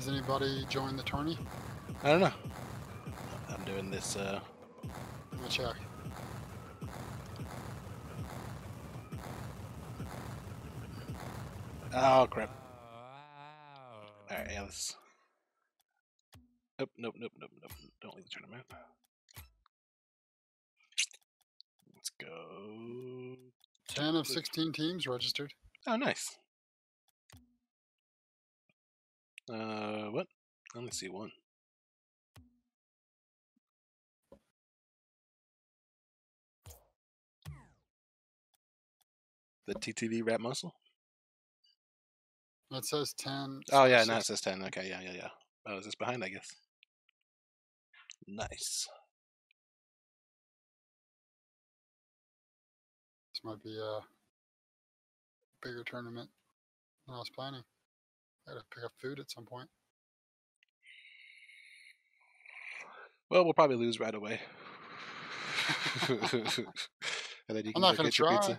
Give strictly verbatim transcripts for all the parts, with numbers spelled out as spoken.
Has anybody joined the tourney? I don't know. I'm doing this. Uh... Let me check. Oh, crap. All right, yeah, let's... Nope, nope, nope, nope, nope. Don't leave the tournament. Let's go... ten of sixteen teams registered. Oh, nice. Uh, what? I only see one. The T T V Rat Muscle? It says ten. Oh, yeah, no, it says ten. Okay, yeah, yeah, yeah. Oh, is this behind, I guess? Nice. This might be a bigger tournament than I was planning. I gotta pick up food at some point. Well, we'll probably lose right away. And then you can I'm not gonna try. Pizza.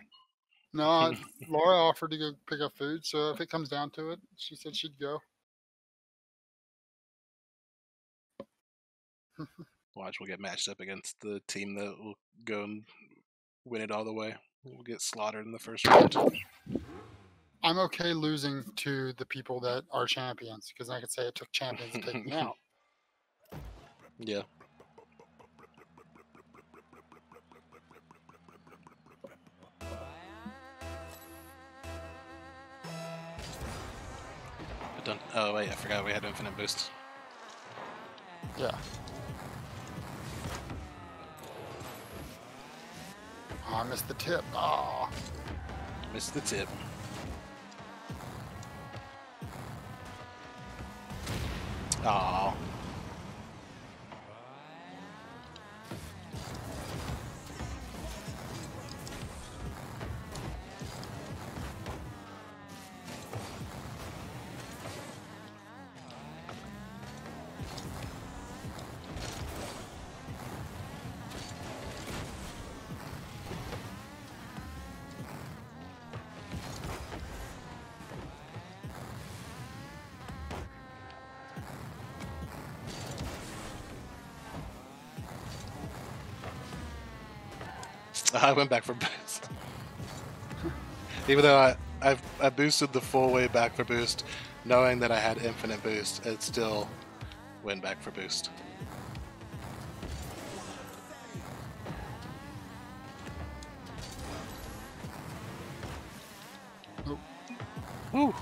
No, I, Laura offered to go pick up food, so if it comes down to it, she said she'd go. Watch, we'll get matched up against the team that will go and win it all the way. We'll get slaughtered in the first round. I'm okay losing to the people that are champions, because I could say it took champions to take me out. Yeah. Done. Oh wait, I forgot we had infinite boost. Yeah. Oh, I missed the tip. Oh. Missed the tip. Oh. I went back for boost. Even though I, I I boosted the full way back for boost, knowing that I had infinite boost, it still went back for boost. Oh. Woo!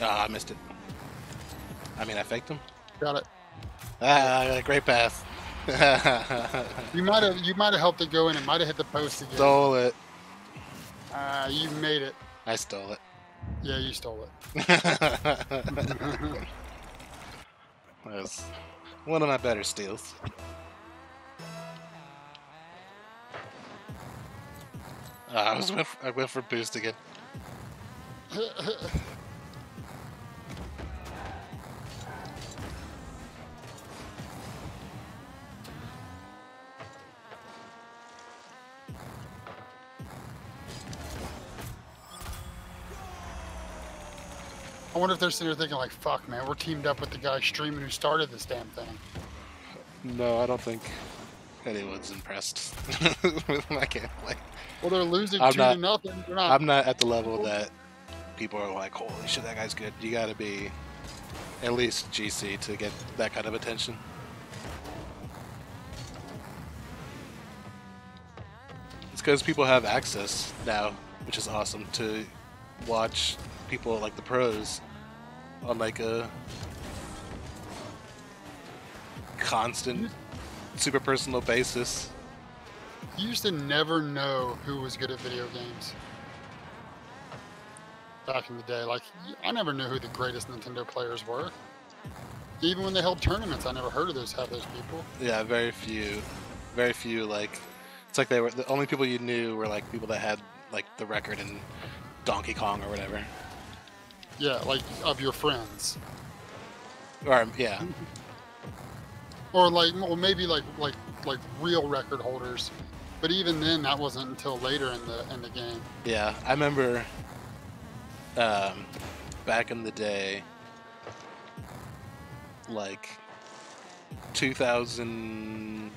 Ah, oh, I missed it. I mean, I faked him. Got it. Ah, great pass. you might have you might have helped it go in. It might have hit the post again. Stole it. Ah, uh, you made it. I stole it. Yeah, you stole it. That was one of my better steals. Uh, I was went for, I went for boost again. I wonder if they're sitting there thinking like, fuck man, we're teamed up with the guy streaming who started this damn thing. No, I don't think anyone's impressed with my gameplay. Well, they're losing I'm two not, to nothing. Not. I'm not at the level that people are like, holy shit, that guy's good. You gotta be at least G C to get that kind of attention. It's because people have access now, which is awesome, to watch people like the pros on like a constant super personal basis. You used to never know who was good at video games back in the day. Like, I never knew who the greatest Nintendo players were. Even when they held tournaments, I never heard of those half those people. Yeah, very few, very few. Like, it's like they were the only people you knew were like people that had like the record in Donkey Kong or whatever. Yeah, like of your friends. Or yeah. Or like, well, maybe like like like real record holders, But even then, that wasn't until later in the in the game. Yeah, I remember um, back in the day, like two thousand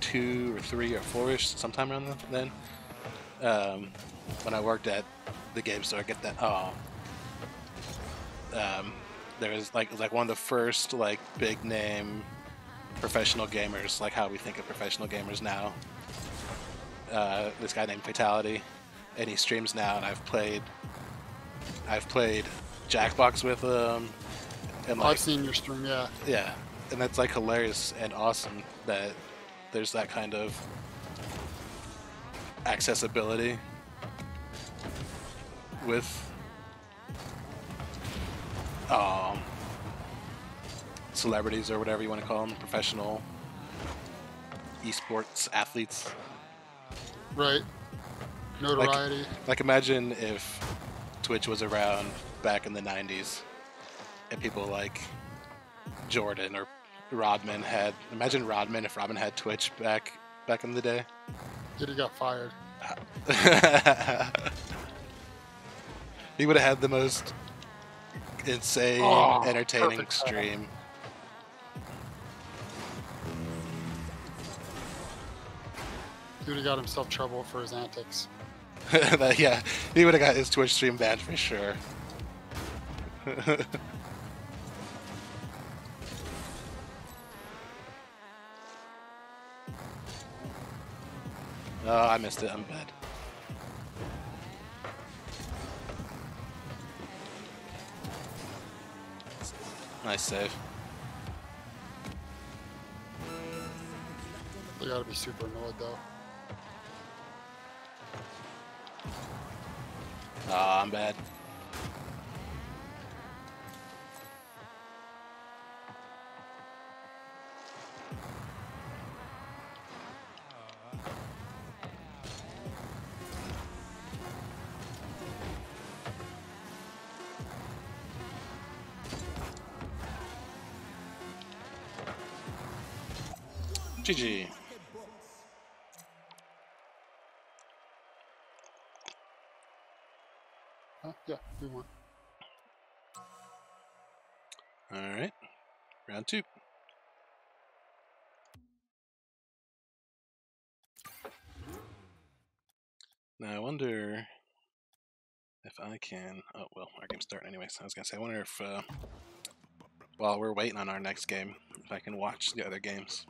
two or three or four-ish, sometime around then, um, when I worked at the game store, I get that. Oh, um, there was like it was like one of the first like big name professional gamers, like how we think of professional gamers now. Uh, this guy named Fatality, and he streams now, and I've played, I've played Jackbox with him. And like, I've seen your stream, yeah. Yeah, and that's like hilarious and awesome that there's that kind of accessibility with um, celebrities or whatever you want to call them, professional esports athletes. Right. Notoriety. Like, like imagine if Twitch was around back in the nineties and people like Jordan or Rodman had, imagine Rodman if Rodman had Twitch back back in the day. Did he got fired? He would have had the most insane, oh, entertaining stream. He would have got himself trouble for his antics. But yeah, he would have got his Twitch stream banned for sure. Oh, I missed it. I'm bad. Nice save. They gotta be super annoyed, though. Ah, oh, I'm bad. G G. Huh? Yeah, we won. All right, round two. Now I wonder if I can. Oh well, our game's starting anyway. So I was gonna say, I wonder if uh, while we're waiting on our next game, if I can watch the other games.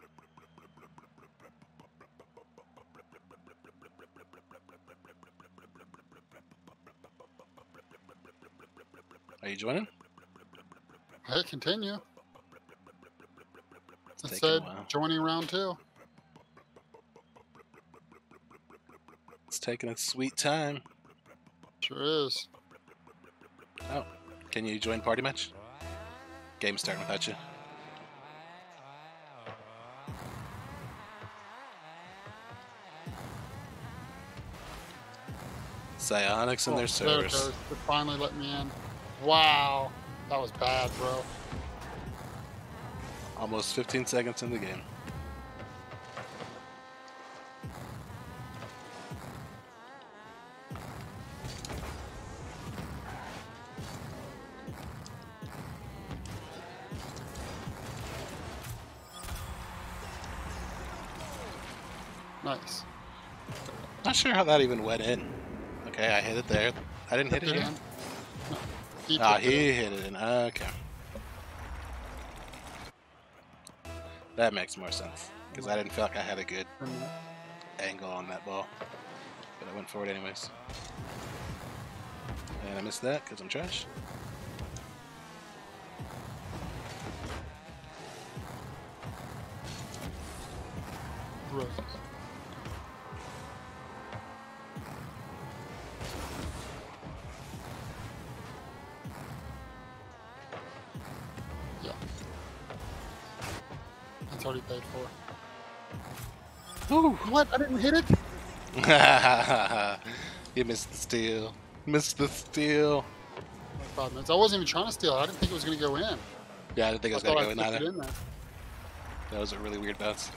Are you joining? Hey, continue. It said joining round two. It's taking its sweet time. Sure is. Oh, can you join party match? Game's starting without you. Psionics in oh, their servers. They finally let me in. Wow, that was bad, bro. Almost fifteen seconds in the game. Nice. Not sure how that even went in. Okay, I hit it there. I didn't hit it again. He ah, he hit it in. Okay. That makes more sense. Because I didn't feel like I had a good angle on that ball. But I went forward anyways. And I missed that because I'm trash. Gross. Already paid for. Ooh, what? I didn't hit it? You missed the steal. Missed the steal. Five minutes. I wasn't even trying to steal. I didn't think it was going to go in. Yeah, I didn't think it was going to go in either. That was a really weird bounce.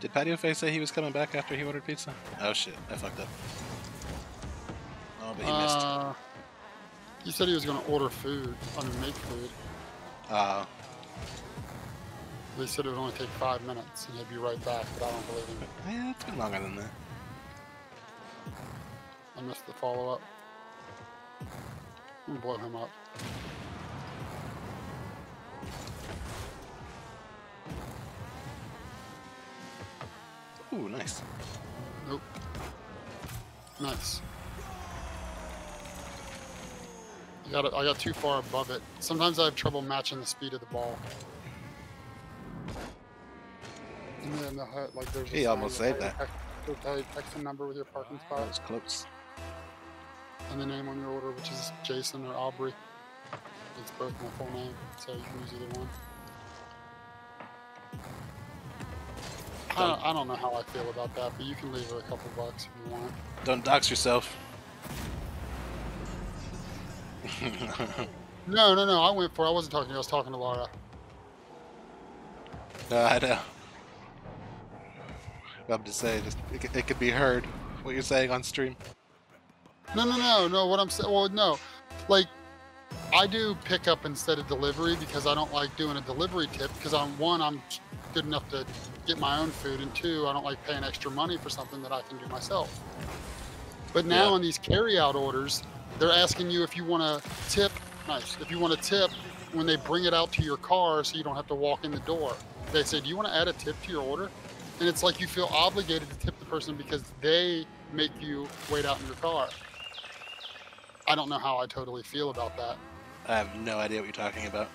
Did Patio Face say he was coming back after he ordered pizza? Oh shit, I fucked up. Oh, but he uh, missed. He said he was gonna order food, I mean make food. Uh. They said it would only take five minutes and he'd be right back, but I don't believe him. Yeah, it's been longer than that. I missed the follow-up. I'm gonna blow him up. Ooh, nice. Nope. Nice. I got, it, I got too far above it. Sometimes I have trouble matching the speed of the ball. And then the hut, like there's. He almost saved that. Go type X number with your parking spot. That was close. And the name on your order, which is Jason or Aubrey. It's both my full name, so you can use either one. I don't, I don't know how I feel about that, but you can leave her a couple bucks if you want. Don't dox yourself. No, no, no, I went for it. I wasn't talking to you, I was talking to Lara. No, I know. I'm just saying, just, it, it could be heard, what you're saying on stream. No, no, no, no, what I'm saying, well, no. Like, I do pickup instead of delivery because I don't like doing a delivery tip because I'm, one, I'm good enough to get my own food, and two, I don't like paying extra money for something that I can do myself. But now yeah. on these carry-out orders, they're asking you if you want to tip, nice, if you want to tip when they bring it out to your car so you don't have to walk in the door. They say, do you want to add a tip to your order? And it's like you feel obligated to tip the person because they make you wait out in your car. I don't know how I totally feel about that. I have no idea what you're talking about.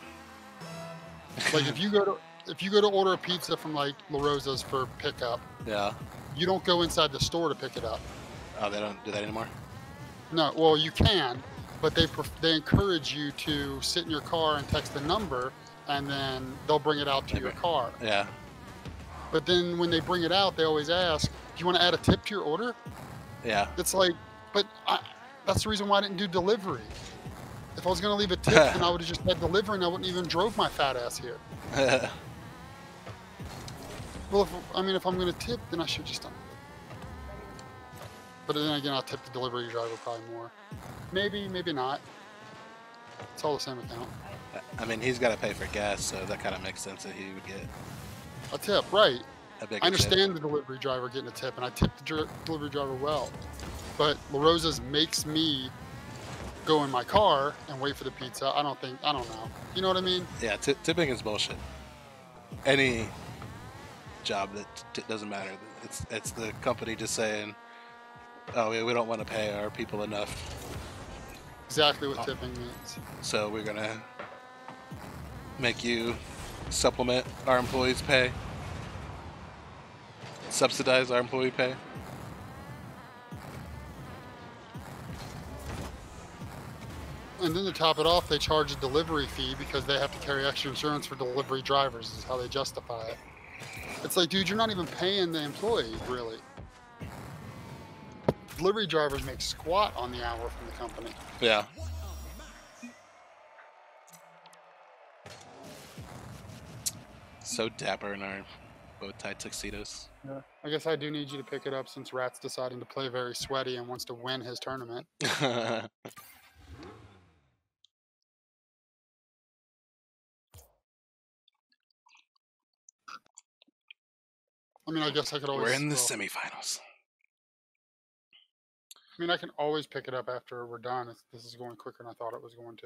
Like if you go to if you go to order a pizza from like La Rosa's for pickup, yeah, you don't go inside the store to pick it up. Oh, they don't do that anymore? No, well you can, but they they encourage you to sit in your car and text the number, and then they'll bring it out to Maybe. your car. Yeah. But then when they bring it out, they always ask, "Do you want to add a tip to your order?" Yeah. It's like, but I, that's the reason why I didn't do delivery. If I was gonna leave a tip, then I would have just had delivery, and I wouldn't even drove my fat ass here. Well, if, I mean, if I'm gonna tip, then I should just done it. But then again, I'll tip the delivery driver probably more. Maybe, maybe not. It's all the same account. I mean, he's got to pay for gas, so that kind of makes sense that he would get a tip, right? A I understand tip. the delivery driver getting a tip, and I tip the dri delivery driver well. But La Rosa's makes me go in my car and wait for the pizza. I don't think, I don't know. You know what I mean? Yeah, t tipping is bullshit. Any job that t doesn't matter. It's it's the company just saying, oh, we, we don't want to pay our people enough. Exactly what oh. tipping means. So we're going to make you supplement our employees' pay, subsidize our employee pay. And then to top it off, they charge a delivery fee because they have to carry extra insurance for delivery drivers is how they justify it. It's like, dude, you're not even paying the employee, really. Delivery drivers make squat on the hour from the company. Yeah. So dapper in our bow tie tuxedos. Yeah. I guess I do need you to pick it up since Rat's deciding to play very sweaty and wants to win his tournament. I mean, I guess I could always... We're in the well, semifinals. I mean, I can always pick it up after we're done. It's, this is going quicker than I thought it was going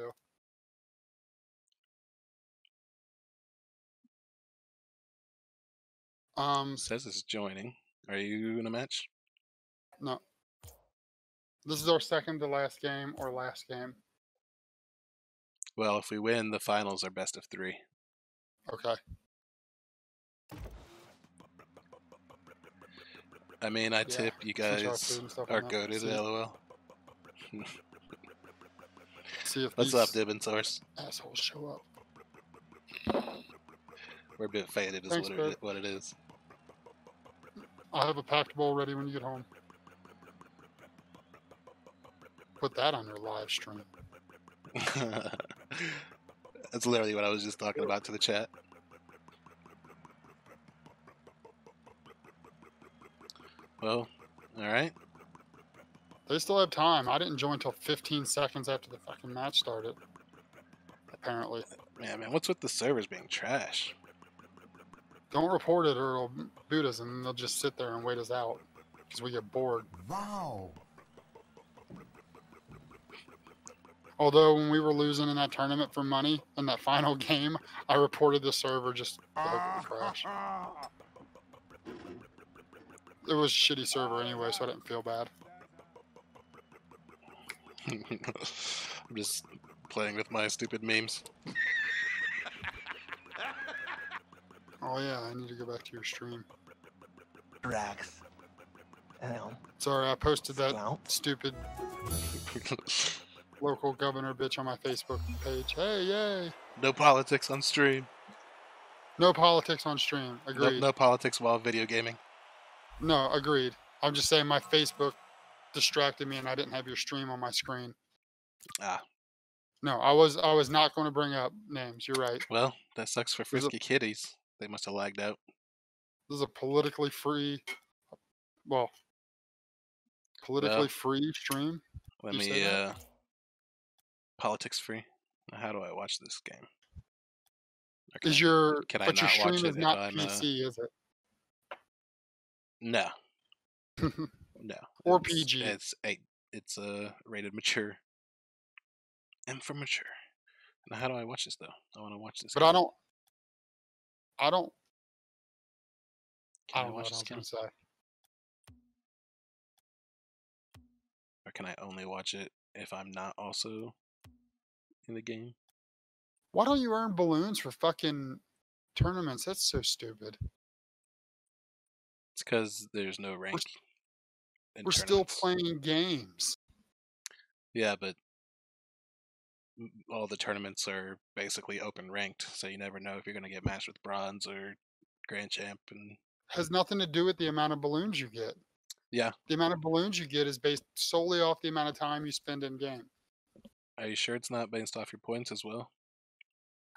to. Um, it says it's joining. Are you in a match? No. This is our second to last game or last game. Well, if we win, the finals are best of three. Okay. I mean, I yeah, tip you guys are goated, lol. See if What's up, Dibbin Source? Assholes show up. We're a bit faded is Thanks, what, it, what it is. I'll have a packed bowl ready when you get home. Put that on your live stream. That's literally what I was just talking about to the chat. Well, all right. They still have time. I didn't join until fifteen seconds after the fucking match started. Apparently. Yeah, man, what's with the servers being trash? Don't report it or it'll boot us and they'll just sit there and wait us out. Because we get bored. Wow. Although when we were losing in that tournament for money, in that final game, I reported the server just ah, crash. Ah, ah. It was a shitty server anyway, so I didn't feel bad. I'm just playing with my stupid memes. Oh yeah, I need to go back to your stream. Drax. Hello. Sorry, I posted that Hello. stupid... local governor bitch on my Facebook page. Hey, yay! No politics on stream. No politics on stream. Agreed. No, no politics while video gaming. No, agreed. I'm just saying my Facebook distracted me and I didn't have your stream on my screen. Ah. No, I was I was not going to bring up names. You're right. Well, that sucks for frisky a, kitties. They must have lagged out. This is a politically free... Well... Politically well, free stream? Let you me... uh Politics free. How do I watch this game? Can is your I, can but I your stream is not on, P C, uh... is it? No. No. Or it's, P G. It's a it's uh, rated mature. And for mature. Now how do I watch this though? I want to watch this. But game. I don't. I don't. Can I don't I watch know what this game? Or can I only watch it if I'm not also? In the game. Why don't you earn balloons for fucking tournaments? That's so stupid. It's because there's no rank. We're, we're still playing games. Yeah, but all the tournaments are basically open ranked, so you never know if you're going to get matched with bronze or grand champ. And has nothing to do with the amount of balloons you get. Yeah. The amount of balloons you get is based solely off the amount of time you spend in game. Are you sure it's not based off your points as well?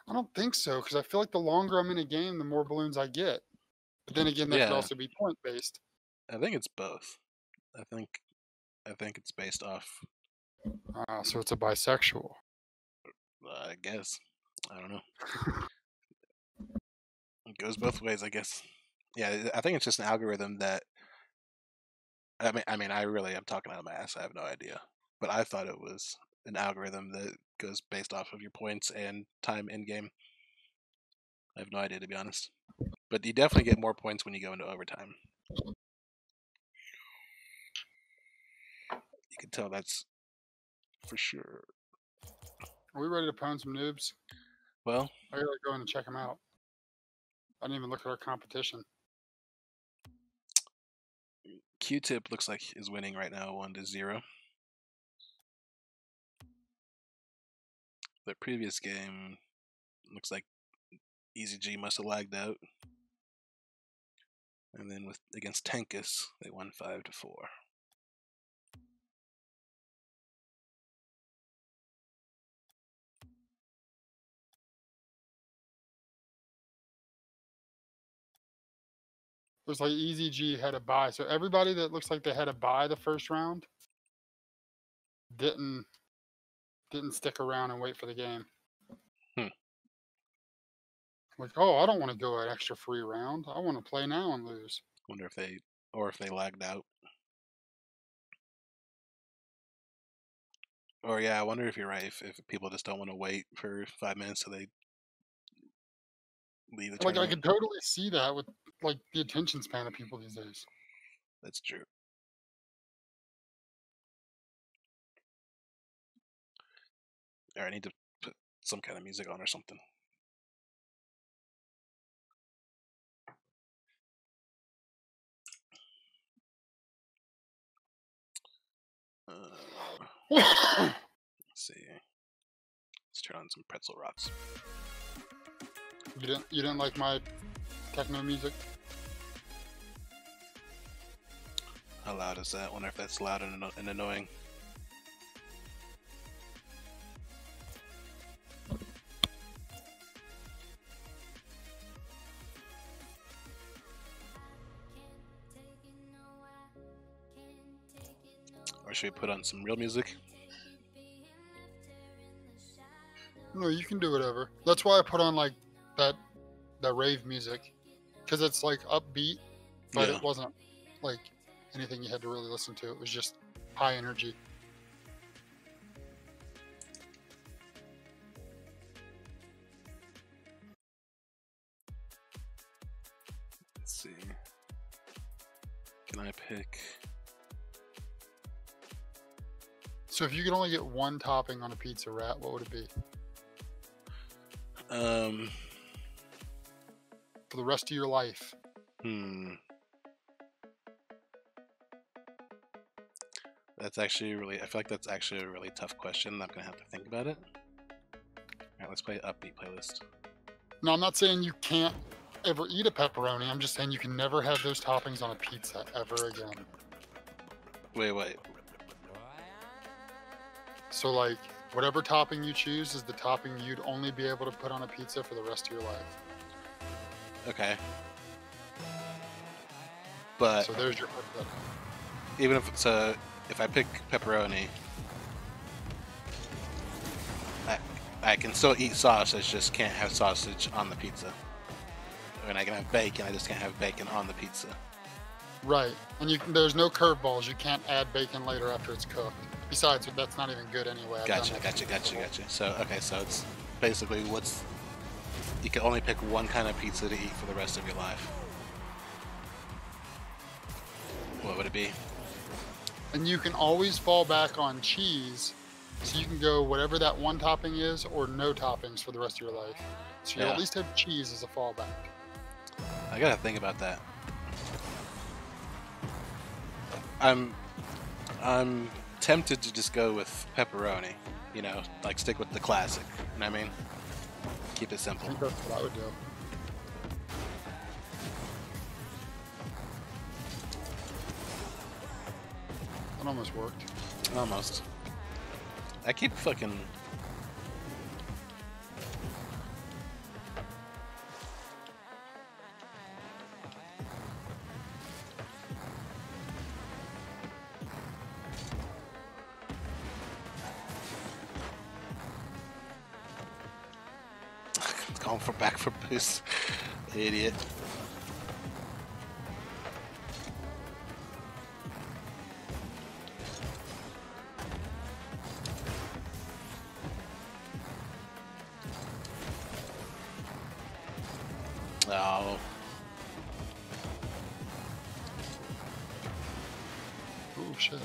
I don't think so, because I feel like the longer I'm in a game, the more balloons I get. But then again, that yeah. could also be point-based. I think it's both. I think I think it's based off... Uh, so it's a bisexual. I guess. I don't know. It goes both ways, I guess. Yeah, I think it's just an algorithm that... I mean, I mean, I really am talking out of my ass. I have no idea. But I thought it was... an algorithm that goes based off of your points and time in game. I have no idea, to be honest. But you definitely get more points when you go into overtime. You can tell that's for sure. Are we ready to pound some noobs? Well, I gotta go in and check them out. I didn't even look at our competition. Q-Tip looks like is winning right now, one to zero. The previous game looks like E Z G must have lagged out, and then with against Tankus they won five to four. Looks like E Z G had a bye, so everybody that looks like they had a bye the first round didn't. Didn't stick around and wait for the game. Hmm. Like, oh, I don't want to go an extra free round. I want to play now and lose. Wonder if they, or if they lagged out. Or yeah, I wonder if you're right. If, if people just don't want to wait for five minutes, so they leave the tournament. Like I can totally see that with like the attention span of people these days. That's true. Or I need to put some kind of music on or something. Uh, let's see. Let's turn on some Pretzel Rocks. You didn't, you didn't like my techno music? How loud is that? I wonder if that's loud and, and annoying. Or should we put on some real music? No, you can do whatever. That's why I put on like that that rave music, because it's like upbeat, but yeah. It wasn't like anything you had to really listen to. It was just high energy. Let's see. Can I pick? So if you could only get one topping on a pizza, Rat, what would it be? Um, for the rest of your life. Hmm. That's actually really, I feel like that's actually a really tough question. I'm gonna have to think about it. All right, let's play upbeat playlist. No, I'm not saying you can't ever eat a pepperoni. I'm just saying you can never have those toppings on a pizza ever again. Wait, wait. So like, whatever topping you choose is the topping you'd only be able to put on a pizza for the rest of your life. Okay. But so there's your pepperoni. Even if so, if I pick pepperoni, I I can still eat sausage, just can't have sausage on the pizza. And I can have bacon, I just can't have bacon on the pizza. Right, and you there's no curveballs. You can't add bacon later after it's cooked. Besides, that's not even good anyway. Gotcha, gotcha, gotcha, gotcha. So, okay, so it's basically what's... You can only pick one kind of pizza to eat for the rest of your life. What would it be? And you can always fall back on cheese, so you can go whatever that one topping is or no toppings for the rest of your life. So you'll yeah. at least have cheese as a fallback. I gotta think about that. I'm... I'm... tempted to just go with pepperoni, you know, like stick with the classic, you know what I mean? Keep it simple. I think that's what I would do. That almost worked. Almost. I keep fucking... for back for boost. Idiot. Oh. Oh shit.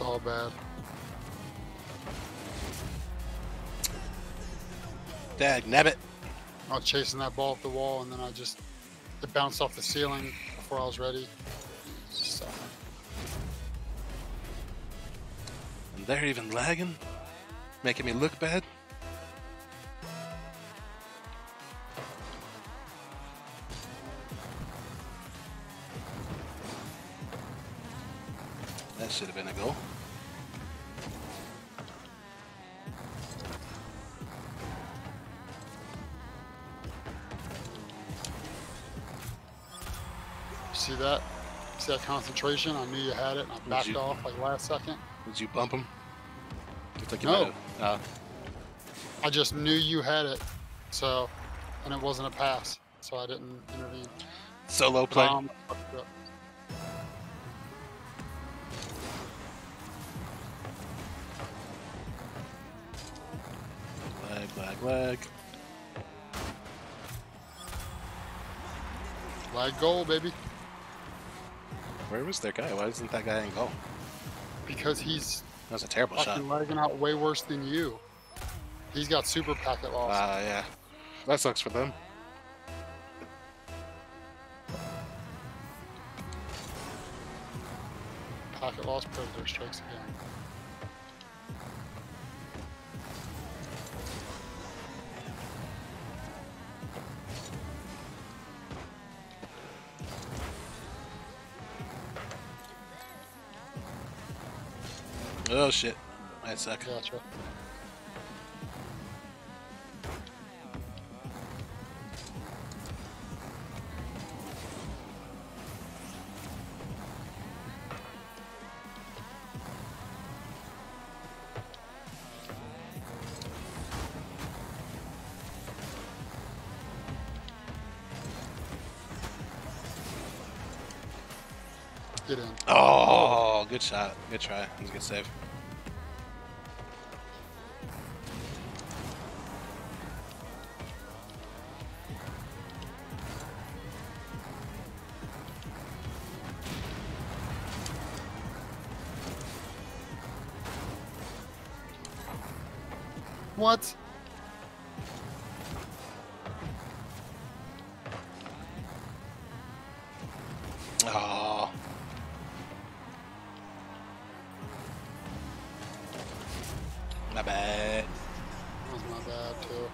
All bad. Dag nabbit. I was chasing that ball up the wall and then I just it bounced off the ceiling before I was ready. So. And they're even lagging? Making me look bad? That should have been a goal. See that? See that concentration? I knew you had it and I backed you, off like last second. Did you bump him? Looks like you no. Uh. I just knew you had it. So, and it wasn't a pass. So I didn't intervene. Solo play. Um, lag, lag. Lag goal, baby. Where was their guy? Why isn't that guy in goal? Because he's... That was a terrible shot. Lagging out way worse than you. He's got super packet loss. Ah, uh, yeah. That sucks for them. Packet loss, Predator strikes again. Oh shit. That sucks. Gotcha. Get in. Oh, good shot. Good try. That was a good save. What? Oh. My bad. That was my bad, too.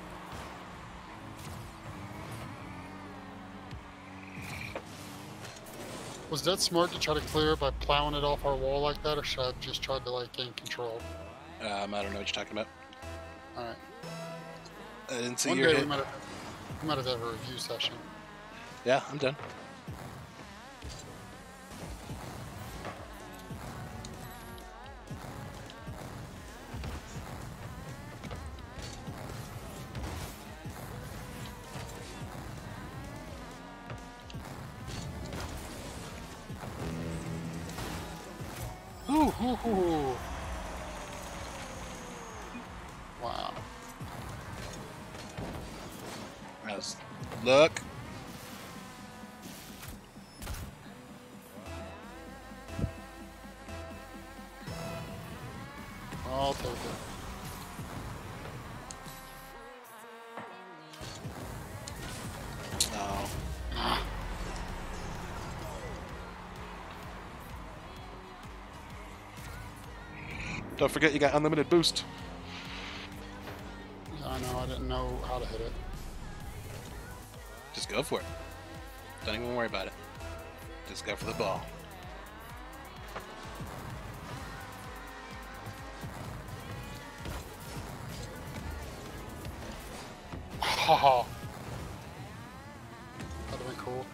Was that smart to try to clear it by plowing it off our wall like that, or should I have just tried to, like, gain control? Um, I don't know what you're talking about. Alright. I didn't see One your day hit. We might, have, we might have had a review session. Yeah, I'm done. Ooh, ooh, ooh. Wow. Nice. Look. I'll take it. Oh. Ah. Don't forget you got unlimited boost. Know how to hit it. Just go for it. Don't even worry about it. Just go for the ball. Haha. That'd be cool.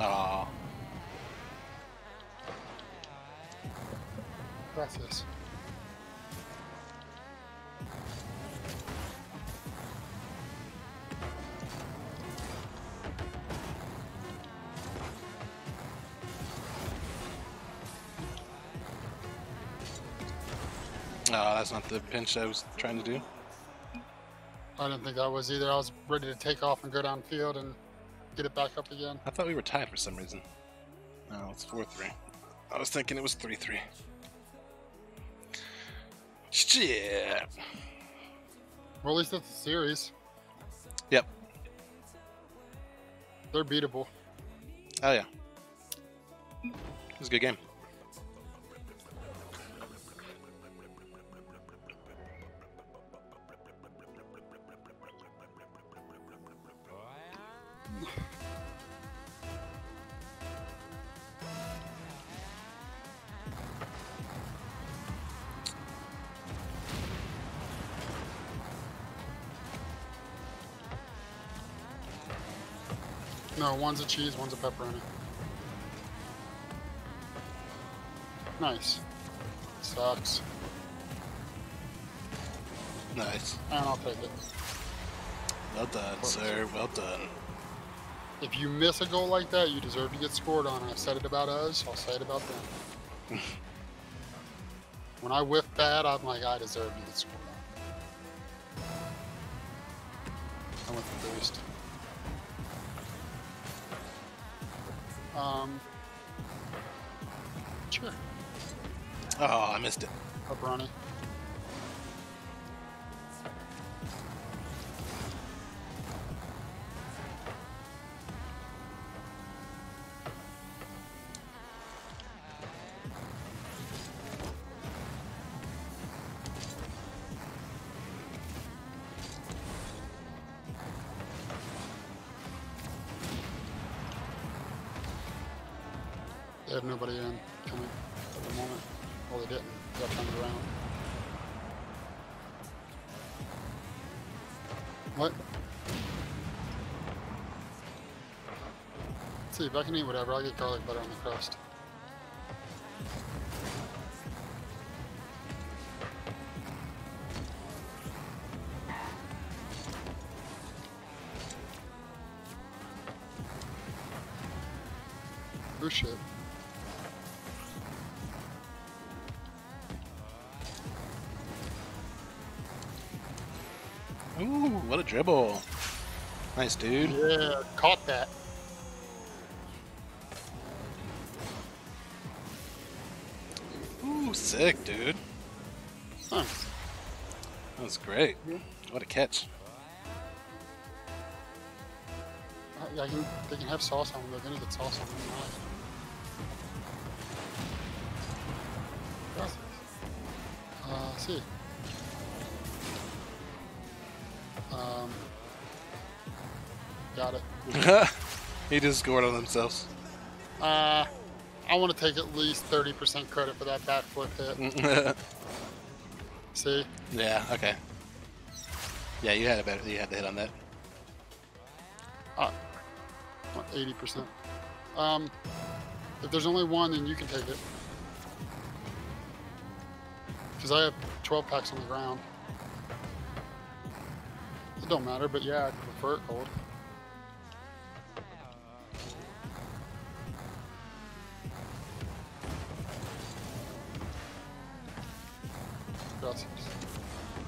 Aww. Breathless. No, oh, that's not the pinch I was trying to do. I didn't think I was either. I was ready to take off and go downfield and get it back up again. I thought we were tied for some reason. No, it's four three. I was thinking it was three three. Shit. Well, at least that's the series. Yep. They're beatable. Oh, yeah. It was a good game. No, one's a cheese, one's a pepperoni. Nice. Sucks. Nice. And I'll take it. Well done, sir. Well done. If you miss a goal like that, you deserve to get scored on. I said it about us, I'll say it about them. When I whiff bad, I'm like, I deserve to get scored on. I went for boost. Um, sure. Oh, I missed it. Pepperoni. They have nobody in coming at the moment. Well, they didn't. They'll come around. What? Let's see, if I can eat whatever, I'll get garlic butter on the crust. Oh shit. Ooh, what a dribble. Nice, dude. Yeah, caught that. Ooh, sick, dude. Nice. That was great. Yeah. What a catch. I, I can, they can have sauce on them. They're going to get sauce on them. See. Um, got it. He just scored on themselves. Uh, I want to take at least thirty percent credit for that backflip hit. See? Yeah. Okay. Yeah, you had a better. You had the hit on that. Uh, what, eighty percent. Um, if there's only one, then you can take it. Because I have twelve packs on the ground. It don't matter, but yeah, I prefer it cold. Gracias.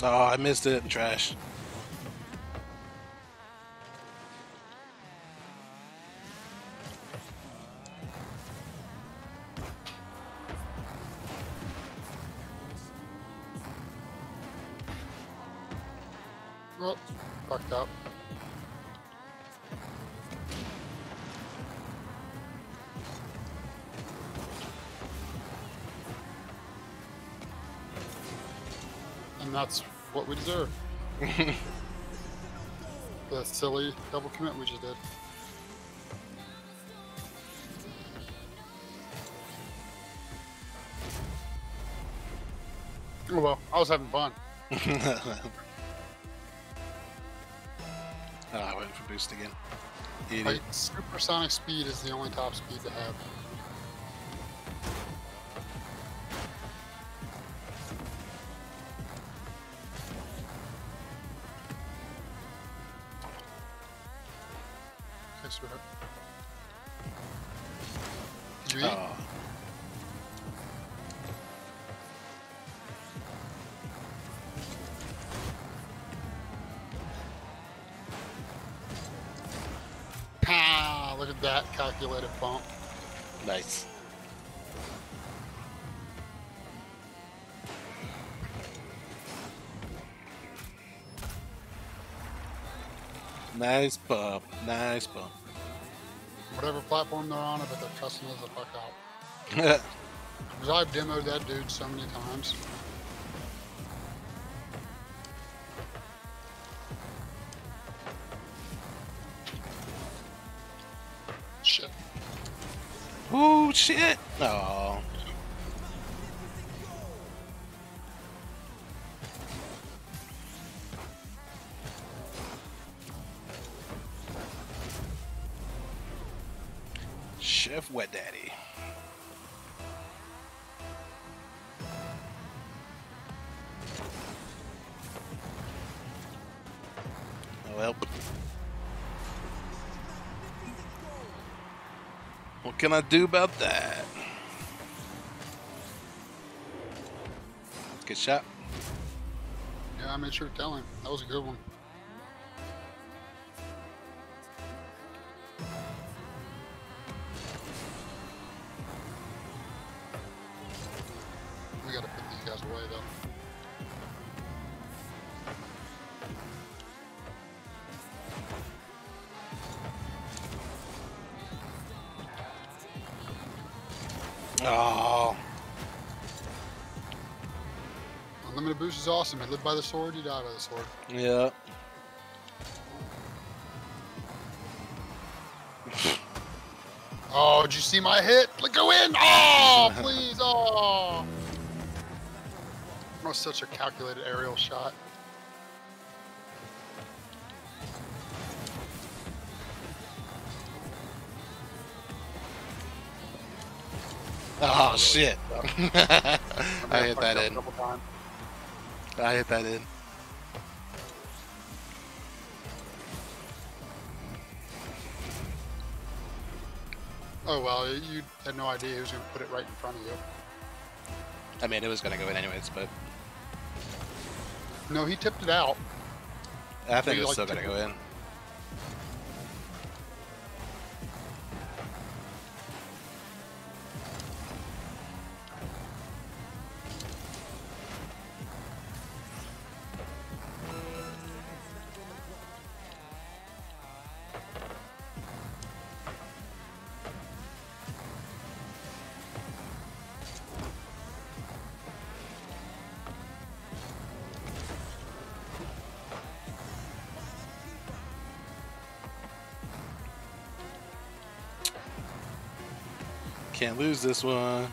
Oh, I missed it. Trash. That's what we deserve. The silly double commit we just did. Oh well, I was having fun. Oh, I went for boost again. Eat like, it. Supersonic speed is the only top speed to have. Calculated bump. Nice. Nice bump. Nice bump. Whatever platform they're on, but they're cussing us the fuck out. Because I've demoed that dude so many times. Shit! No. Chef Wet Daddy. No help. What can I do about that? Good shot. Yeah, I made sure to tell him. That was a good one. We gotta put these guys away, though. Boost is awesome. You live by the sword, you die by the sword. Yeah. Oh, did you see my hit? Like, go in! Oh, please! Oh! That was such a calculated aerial shot. Oh, oh shit! I, I hit that in. I hit that in. Oh well, you had no idea he was gonna put it right in front of you. I mean, it was gonna go in anyways, but no, he tipped it out. I think it's still gonna go in. Can't lose this one.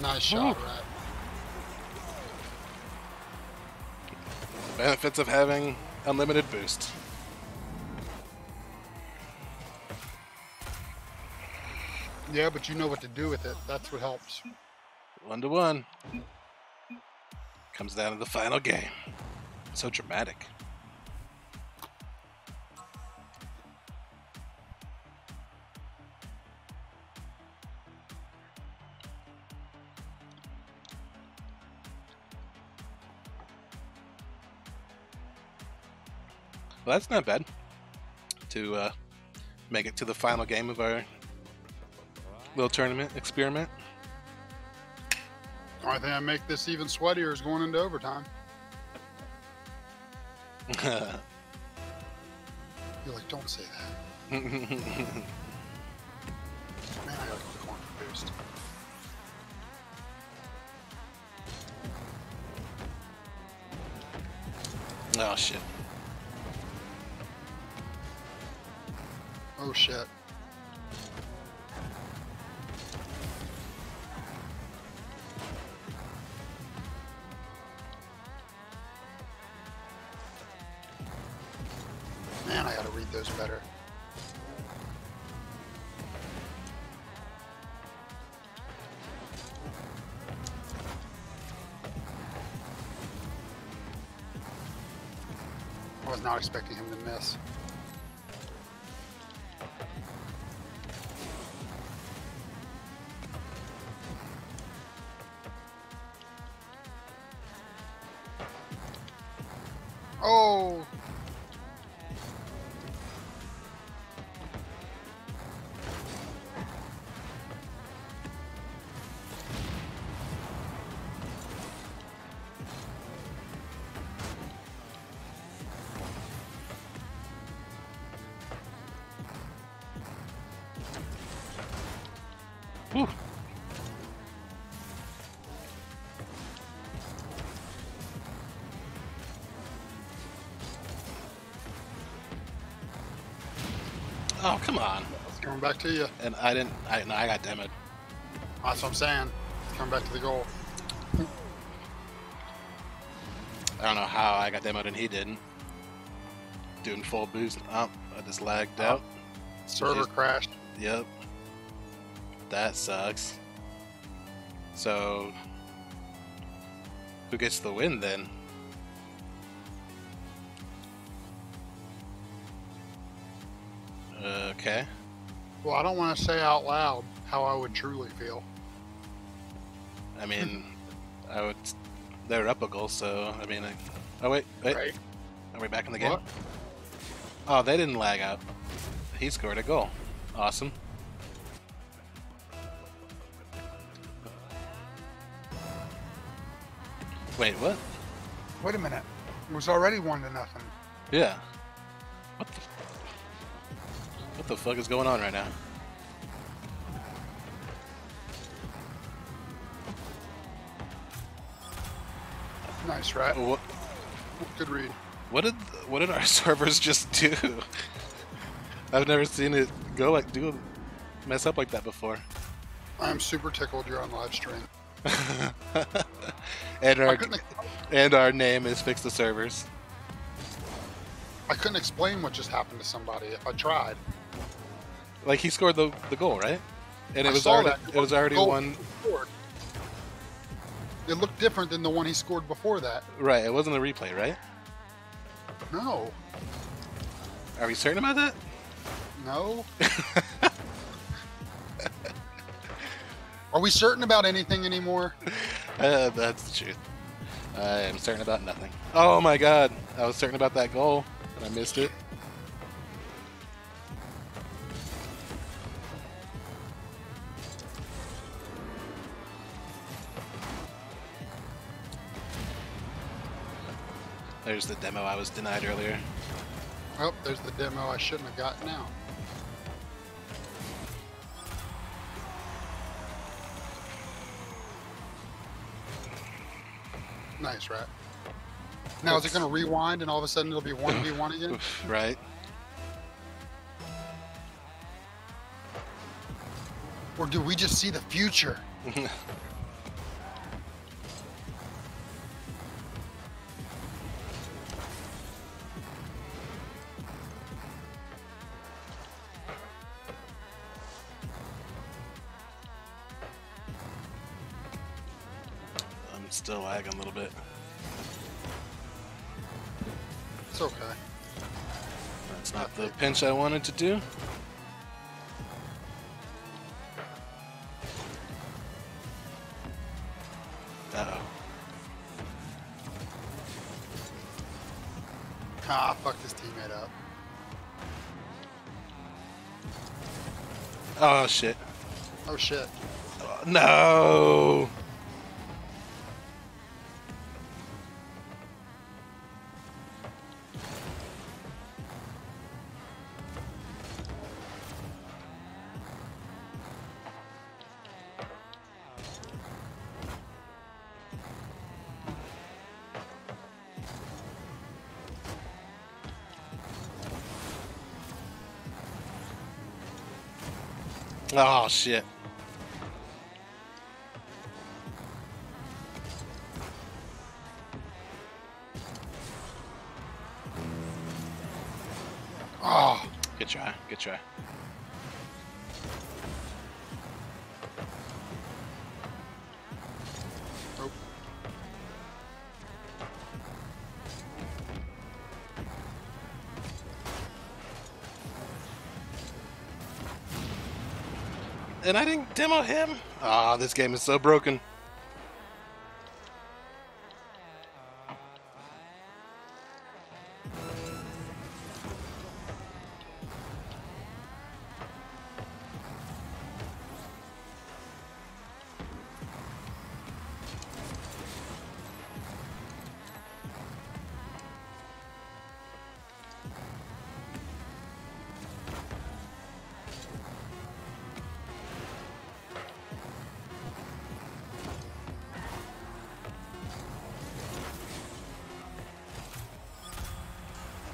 Nice shot, Rat. Benefits of having unlimited boost. Yeah, but you know what to do with it. That's what helps. One to one. Comes down to the final game. So dramatic. Well, that's not bad to uh, make it to the final game of our little tournament experiment. All right, then I make this even sweatier is going into overtime. You're like, don't say that. Man, I gotta click on for boost. Oh shit. Oh shit. Better. I was not expecting him to miss. Oh. Oh, come on. It's coming back to you. And I didn't, I, no, I got damn it. That's what I'm saying. It's coming back to the goal. I don't know how I got demoed and he didn't. Doing full boost. Oh, I just lagged oh. out. Server just, crashed. Yep. That sucks. So, who gets the win then? Okay. Well, I don't want to say out loud how I would truly feel. I mean, I would. They're up a goal, so I mean, I, oh wait, wait, right. Are we back in the game? What? Oh, they didn't lag out. He scored a goal. Awesome. Wait, what? Wait a minute. It was already one to nothing. Yeah. What the? the fuck is going on right now? Nice, right? What? Good read. What did what did our servers just do? I've never seen it go like do mess up like that before. I'm super tickled you're on live stream. and our and our name is Fix the Servers. I couldn't explain what just happened to somebody if I tried. Like he scored the the goal, right? And it I was already that. it was already one. It looked different than the one he scored before that. Right. It wasn't a replay, right? No. Are we certain about that? No. Are we certain about anything anymore? Uh, that's the truth. I am certain about nothing. Oh my god. I was certain about that goal, and I missed it. There's the demo I was denied earlier. Oh, there's the demo I shouldn't have got now. Nice, right? Now Oops. Is it going to rewind and all of a sudden it'll be one v one again? Right. Or do we just see the future? Still lagging a little bit. It's okay. That's not the pinch I wanted to do. Uh-oh. Ah, fuck this teammate up. Oh, shit. Oh, shit. Oh, no! Oh shit. Oh, good try. Good try. Oh. And I didn't demo him? Ah, oh, this game is so broken.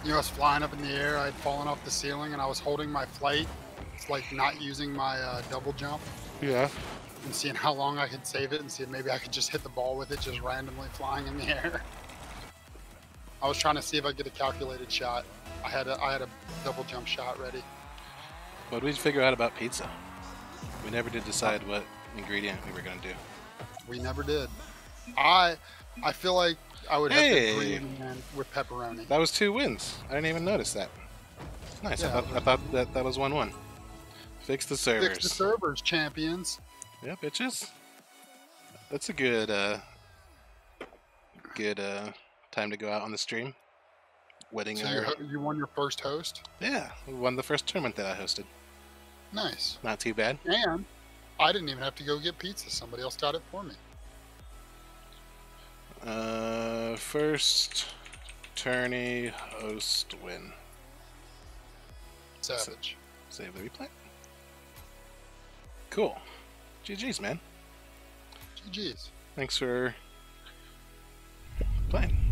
You know, I was flying up in the air, I had fallen off the ceiling, and I was holding my flight. It's like not using my uh, double jump. Yeah. And seeing how long I could save it and see if maybe I could just hit the ball with it just randomly flying in the air. I was trying to see if I could get a calculated shot. I had a, I had a double jump shot ready. What did we figure out about pizza? We never did decide what ingredient we were going to do. We never did. I, I feel like I would hey. have the green man with pepperoni. That was two wins. I didn't even notice that. Nice. Yeah, I, thought, I thought that that was one one. Fix the servers. Fix the servers, champions. Yeah, bitches. That's a good, uh, good uh, time to go out on the stream. Wedding. So hour. You won your first host. Yeah, we won the first tournament that I hosted. Nice. Not too bad. And I didn't even have to go get pizza. Somebody else got it for me. Uh, first tourney host win. Savage. Save the replay. Cool. G G's, man. G G's. Thanks for playing.